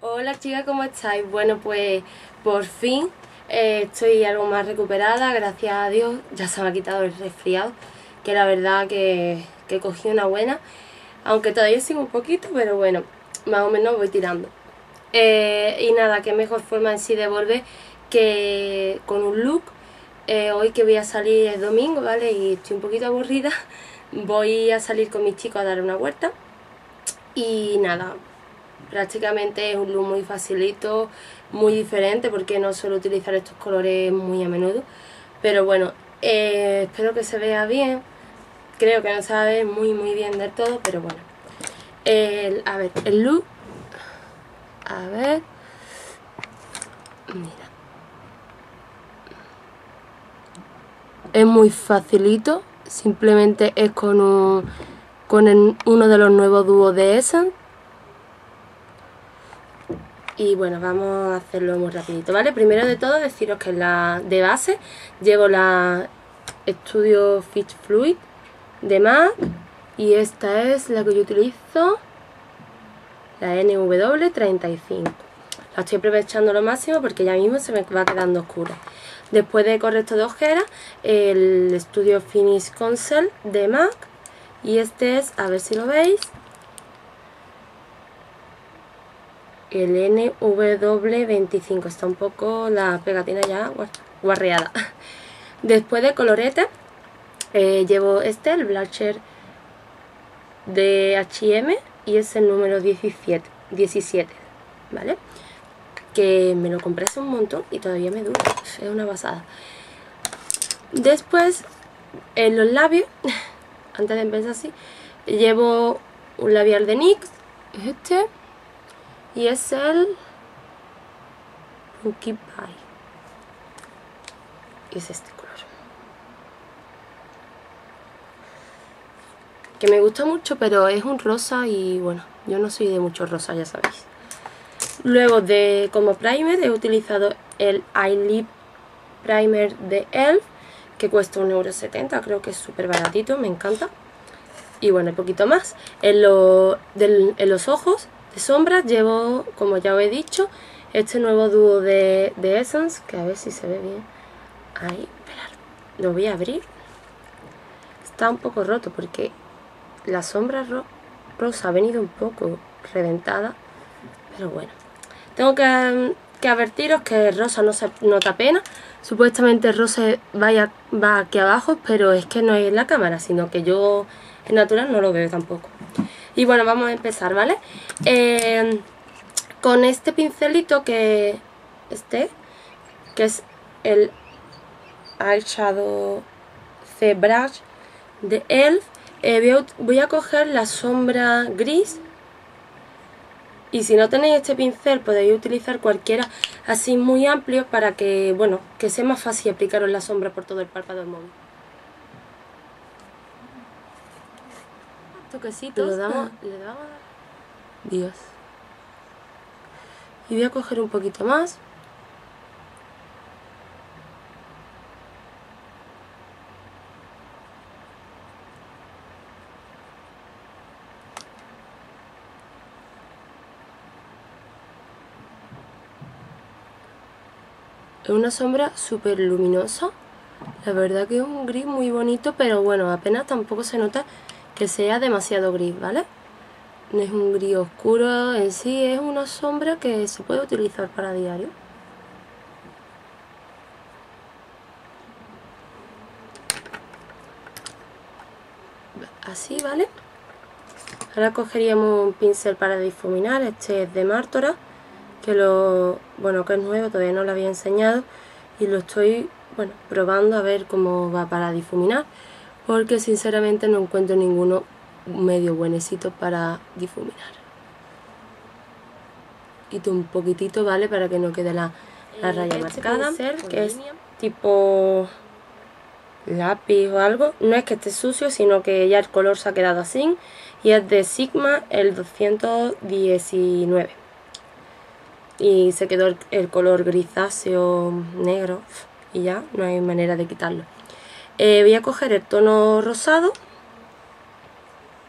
Hola chicas, ¿cómo estáis? Bueno, pues por fin estoy algo más recuperada, gracias a Dios. Ya se me ha quitado el resfriado, que la verdad que cogí una buena. Aunque todavía sigo un poquito, pero bueno, más o menos voy tirando. Y nada, qué mejor forma en sí de volver que con un look. Hoy que voy a salir el domingo, ¿vale? Y estoy un poquito aburrida. Voy a salir con mis chicos a dar una vuelta. Y nada, prácticamente es un look muy facilito, muy diferente, porque no suelo utilizar estos colores muy a menudo. Pero bueno, espero que se vea bien. Creo que no se va a ver muy bien del todo, pero bueno. A ver, el look. A ver. Mira. Es muy facilito. Simplemente es con uno de los nuevos dúos de Essence. Y bueno, vamos a hacerlo muy rapidito, ¿vale? Primero de todo deciros que la de base llevo la Studio Fix Fluid de MAC. Y esta es la que yo utilizo, la NW35. La estoy aprovechando lo máximo porque ya mismo se me va quedando oscura. Después de corrector de ojeras, el Studio Finish Concealer de MAC. Y este es, a ver si lo veis, el NW25. Está un poco la pegatina ya guarreada. Después de colorete, llevo este, el blusher de H&M. Y es el número 17, ¿vale? Que me lo compré hace un montón y todavía me dura. Es una pasada. Después, en los labios, antes de empezar así, llevo un labial de NYX. Es este. Y es el Pumpkin Pie. Y es este color. Que me gusta mucho, pero es un rosa y bueno, yo no soy de mucho rosa, ya sabéis. Luego como primer he utilizado el Eye Lip Primer de ELF, que cuesta 1,70 €, creo que es súper baratito, me encanta. Y bueno, un poquito más. En los ojos de sombras llevo, como ya os he dicho, este nuevo dúo de Essence, que a ver si se ve bien. Ahí, esperad, lo voy a abrir. Está un poco roto porque la sombra rosa ha venido un poco reventada. Pero bueno, tengo que advertiros que rosa no se nota apenas. Supuestamente rosa va aquí abajo, pero es que no es en la cámara, sino que yo en natural no lo veo tampoco. Y bueno, vamos a empezar, ¿vale? Con este pincelito que es el Eyeshadow C Brush de ELF. Voy a coger la sombra gris. Y si no tenéis este pincel podéis utilizar cualquiera así muy amplio para que, bueno, que sea más fácil aplicaros la sombra por todo el párpado del móvil. Toquecitos. Le damos. Dios. Y voy a coger un poquito más. Es una sombra súper luminosa. La verdad que es un gris muy bonito, pero bueno, apenas tampoco se nota que sea demasiado gris, ¿vale? No es un gris oscuro en sí, es una sombra que se puede utilizar para diario. Así, ¿vale? Ahora cogeríamos un pincel para difuminar. Este es de Mártora, que es nuevo, todavía no lo había enseñado y lo estoy, bueno, probando a ver cómo va para difuminar, porque sinceramente no encuentro ninguno medio buenecito para difuminar. Quito un poquitito, ¿vale? Para que no quede la raya marcada. Que es tipo lápiz o algo, no es que esté sucio, sino que ya el color se ha quedado así, y es de Sigma el 219. Y se quedó el color grisáceo negro y ya no hay manera de quitarlo. Voy a coger el tono rosado,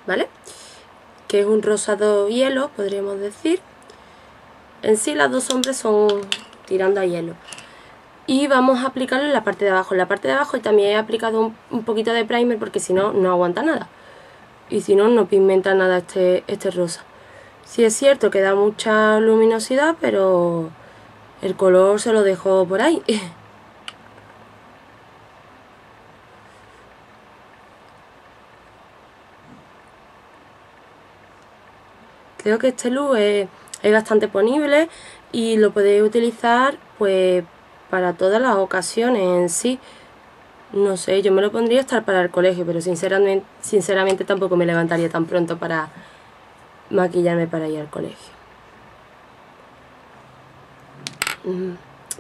¿vale? Que es un rosado hielo, podríamos decir. En sí las dos sombras son tirando a hielo. Y vamos a aplicarlo en la parte de abajo. En la parte de abajo también he aplicado un poquito de primer, porque si no, no aguanta nada. Y si no, no pigmenta nada este rosa. Sí es cierto que da mucha luminosidad, pero el color se lo dejo por ahí. Creo que este look es bastante ponible y lo podéis utilizar pues para todas las ocasiones en sí. No sé, yo me lo pondría hasta para el colegio, pero sinceramente tampoco me levantaría tan pronto para maquillarme para ir al colegio.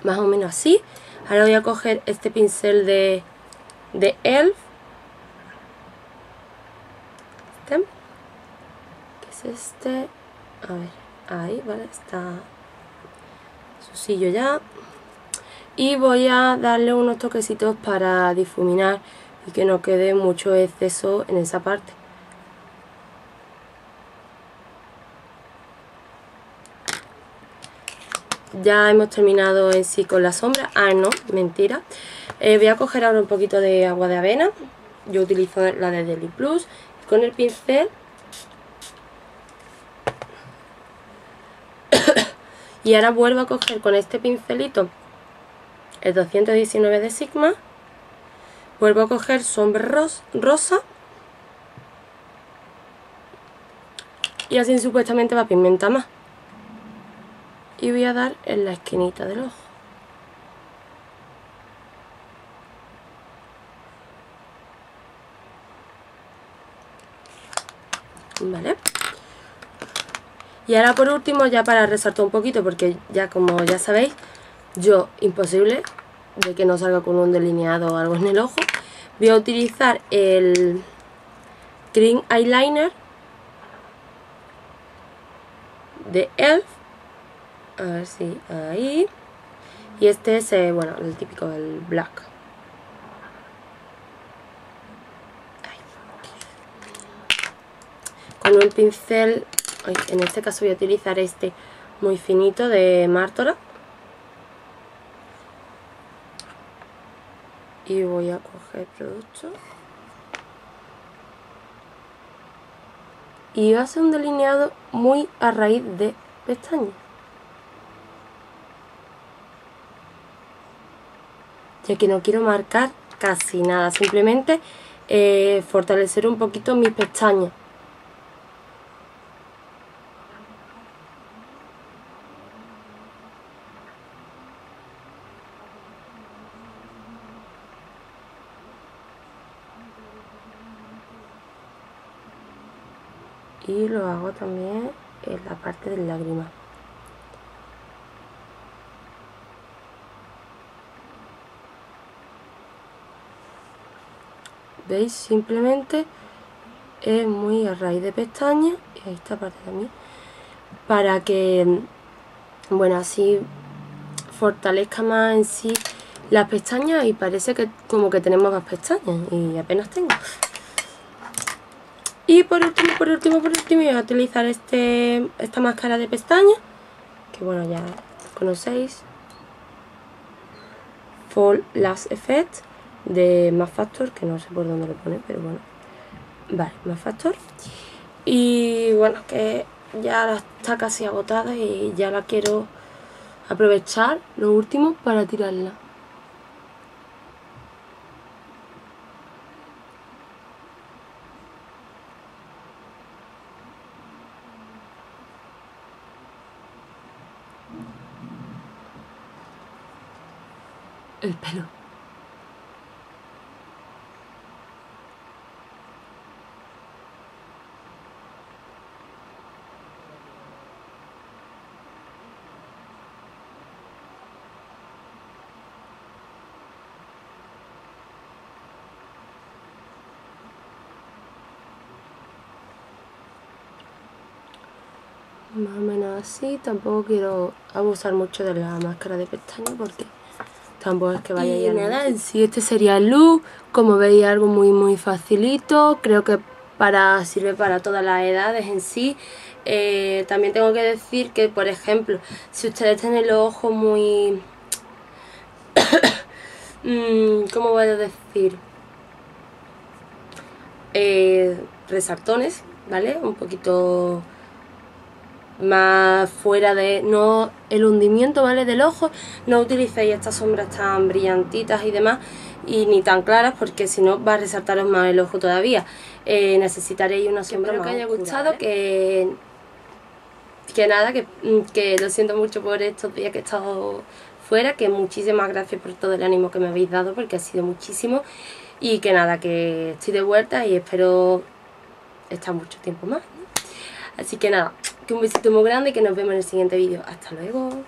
Más o menos así. Ahora voy a coger este pincel de ELF. Este. ¿Qué es este? A ver, ahí, vale, está susillo ya. Y voy a darle unos toquecitos para difuminar y que no quede mucho exceso en esa parte. Ya hemos terminado en sí con la sombra. Ah, no, mentira. Voy a coger ahora un poquito de agua de avena. Yo utilizo la de Deli Plus. Con el pincel. Y ahora vuelvo a coger con este pincelito, el 219 de Sigma, vuelvo a coger sombra rosa y así supuestamente va a pigmentar más, y voy a dar en la esquinita del ojo. Vale. Y ahora por último, ya para resaltar un poquito, porque ya como ya sabéis, yo, imposible de que no salga con un delineado o algo en el ojo, voy a utilizar el Cream Eyeliner de ELF. A ver si ahí. Y este es, bueno, el típico, el black. Con un pincel, en este caso voy a utilizar este muy finito de Mártora. Y voy a coger producto. Y va a ser un delineado muy a raíz de pestañas. Ya que no quiero marcar casi nada. Simplemente fortalecer un poquito mis pestañas. Y lo hago también en la parte del lágrima. ¿Veis? Simplemente es muy a raíz de pestañas. Y ahí esta parte también. Para que, bueno, así fortalezca más en sí las pestañas. Y parece que como que tenemos más pestañas. Y apenas tengo. Y por último voy a utilizar esta máscara de pestañas, que bueno, ya conocéis, False Lash Effect de Maxfactor, que no sé por dónde lo pone, pero bueno, vale, Maxfactor. Y bueno, que ya está casi agotada y ya la quiero aprovechar, lo último, para tirarla. El pelo. Más o menos así. Tampoco quiero abusar mucho de la máscara de pestañas porque tampoco es que vaya y nada, en sí este sería el look. Como veis, algo muy facilito. Creo que sirve para todas las edades en sí. También tengo que decir que, por ejemplo, si ustedes tienen los ojos muy... ¿cómo voy a decir? Resaltones, ¿vale? Un poquito más fuera de... no el hundimiento, ¿vale? Del ojo. No utilicéis estas sombras tan brillantitas y demás, y ni tan claras, porque si no va a resaltaros más el ojo todavía. Necesitaréis una sombra más oscura. Espero que haya gustado, ¿vale? Que nada, que lo siento mucho por estos días que he estado fuera, que muchísimas gracias por todo el ánimo que me habéis dado, porque ha sido muchísimo, y que nada, que estoy de vuelta y espero estar mucho tiempo más, ¿no? Así que nada, que un besito muy grande y que nos vemos en el siguiente vídeo. Hasta luego.